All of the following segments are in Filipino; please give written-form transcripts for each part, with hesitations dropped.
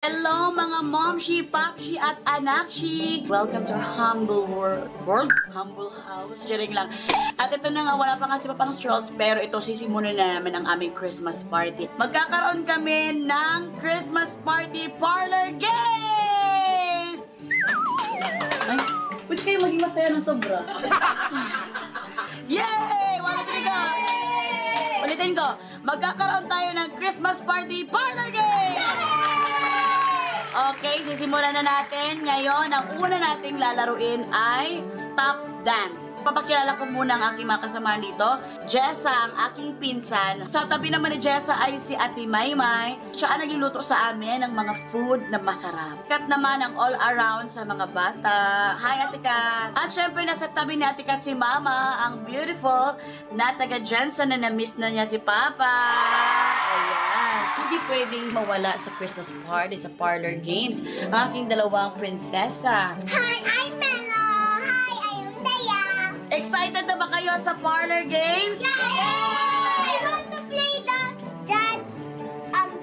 Hello mga momshi, papshi at anakshi! Welcome to our humble world, humble house, sharing lang. At ito na nga, wala pa kasi pang strolls, pero ito sisimulan na namin ang aming Christmas party. Magkakaroon kami ng Christmas party parlor games! Ay, pwede kayo maging masaya ng sobra. Yay! Ulitin ko, magkakaroon tayo ng Christmas party parlor games! Okay, sisimulan na natin. Ngayon, ang una nating lalaruin ay Stop Dance. Papakilala ko muna ang aking mga kasama dito. Jessa, ang aking pinsan. Sa tabi naman ni Jessa ay si Ate Maymay. Siya ang nagluluto sa amin ng mga food na masarap. Kat naman ang all-around sa mga bata. Hi, Ate Kat! At syempre, nasa tabi ni Ate Kat si Mama, ang beautiful na taga-Jensen na na-miss na niya si Papa. Hindi pwedeng mawala sa Christmas party, sa parlor games, ang aking dalawang prinsesa. Hi, I'm Melo. Hi, I'm Daya. Excited na ba kayo sa parlor games? Yeah! I want to play the dance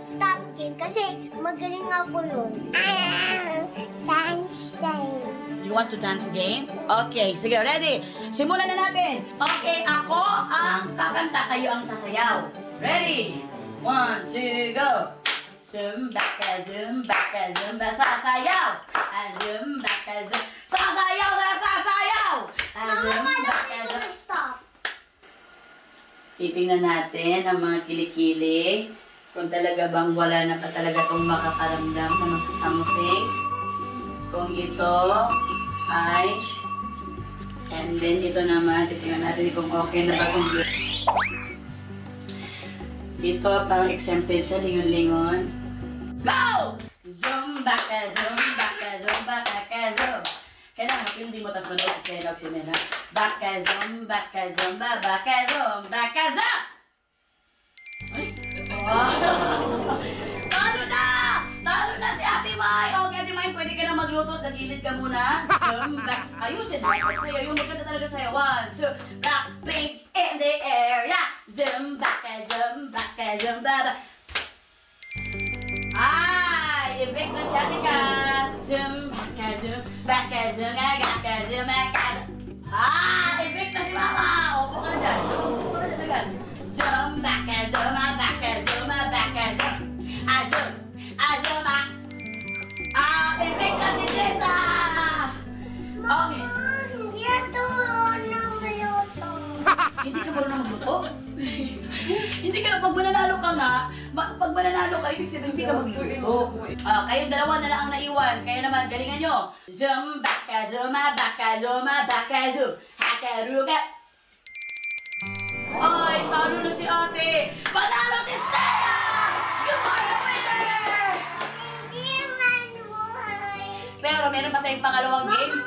stop game kasi magaling ako yun. Dance game. You want to dance game? Okay, sige, ready? Simulan na natin. Okay, ako ang kakanta, kayo ang sasayaw. Ready? 1, 2, go! Zumba, zumba, zumba, sasayaw! Zumba, zumba, sasayaw, sasayaw! Zumba, zumba, stop! Titingnan natin ang mga kilikili kung talaga bang wala na pa talaga kung makakaramdam na mag-something. Kung ito ay... And then ito naman, titingnan natin kung okay na ba kung ito, parang exempted sa lingon-lingon. Go! Zumba ka, zumba ka, zumba ka, zumba. Kailangan kung hindi mo tas manood kasi log si Mena. Baka zumba ka, zumba, baka zumba ka, zumba! Ay? Talo na! Talo na si Ate May! Okay, Ate May, pwede ka na magluto. Sa gilid ka muna. Zumba. Ayusin dapat sa'yo. Yung maganda talaga sa'yo. 1, 2, black, pink, in the air. Yeah! Zumba ka, zumba ka, zumba. Ay, ibig na siya ka. Zumba ka, zumba ka, zumba ka, zumba ka. Ay, ibig na si Mama. Opo ka na dyan. Opo ka na dyan. Zumba ka, zumba ka, zumba ka, zumba. Azum, azuma. Ay, ibig na si Jessa. Okay. Hindi ito ng maluto. Hindi ka marunong magluto? Hindi ka, pag mananalo ka nga, pag mananalo ka, ibig sabihin, hindi ka mag-turin mo sa buhay. Kayong dalawa na lang ang naiwan. Kayo naman, galingan nyo. Zoom, baka, zuma, baka, zuma, baka, zoom. Hakaruga. Ay, panalo si ate. Panalo si Stella! You are the winner! Hindi naman, buhay. Pero meron pa tayong pangalawang game.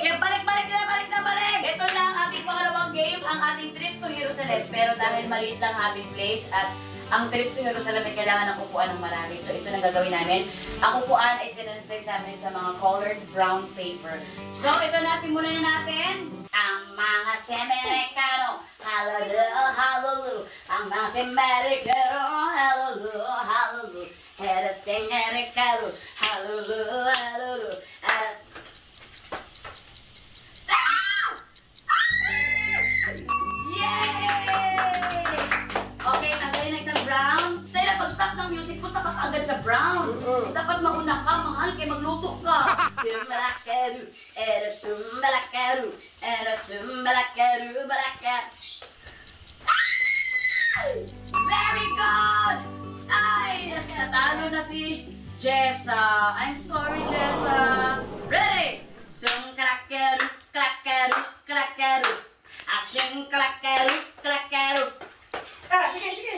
Kaya balik-balik na, balik! Ito na ang ating pangalawang game, ang ating trip to Jerusalem. Pero dahil maliit lang ating place at ang trip to Jerusalem ay kailangan ng kukuan ng marami. So ito ang gagawin namin. Ang kukuan ay tinranslate namin sa mga colored brown paper. So ito na, simulan na natin. Ang mga Semericano, hallelujah, hallelujah. Ang mga Semericano, hallelujah, hallelujah. Hera Semericano, hallelujah, hallelujah. Brown. Dapat mauna ka, mahal, kaya magluto ka. Sumalakaru, era sumalakaru, era sumalakaru, balaka. Very good! Ay, natalo na si Jessa. I'm sorry, Jessa. Ready? Sum kalakaru, kalakaru, kalakaru. Asim kalakaru, kalakaru. Sige, sige.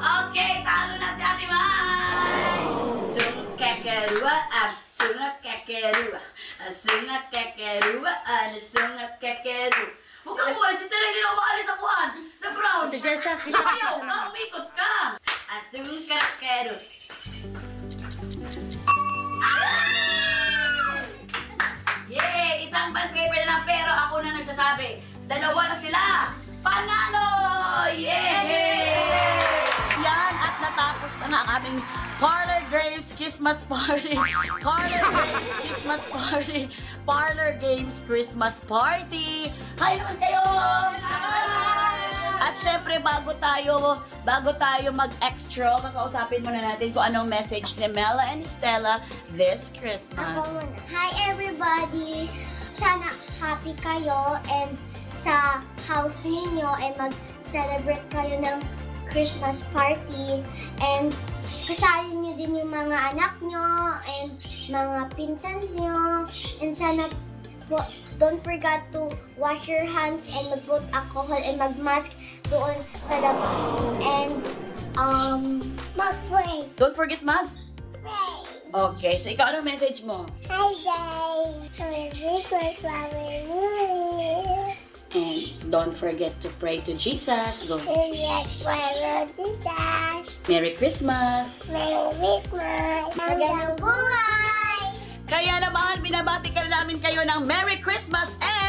Okay, talo na si Ate May! Sungat kakeruaan, sungat kakeruaan, sungat kakeruaan, sungat kakeruaan. Huwag ka kuha, sister, hindi na umaalis sa kuhan, sa brown. Sayaw ka, umikot ka. Sungat kakeruaan. Yay! Isang bandpaper na pero ako na nagsasabi. Dalawa na sila. Panalo! Yay! Natapos na ang aming Parlor Graves Christmas Party. Parlor Graves Christmas Party. Parlor Games Christmas Party. Hi naman kayo! At syempre, bago tayo mag-extra, kakausapin muna natin kung anong message ni Mela and Stella this Christmas. Hi everybody! Sana happy kayo and sa house ninyo ay mag-celebrate kayo ng Christmas party and kasali niyo din yung mga anak nyo and mga pinsans nyo and sana po, don't forget to wash your hands and mag-put alcohol and mag-mask doon sa labas and mag-pray. Don't forget mag-pray. Okay, so ikaw ano message mo? Hi guys! Merry Christmas! And don't forget to pray to Jesus. Go. Merry Christmas! Merry Christmas! Magandang buhay! Kaya naman, binabati ka na namin kayo ng Merry Christmas and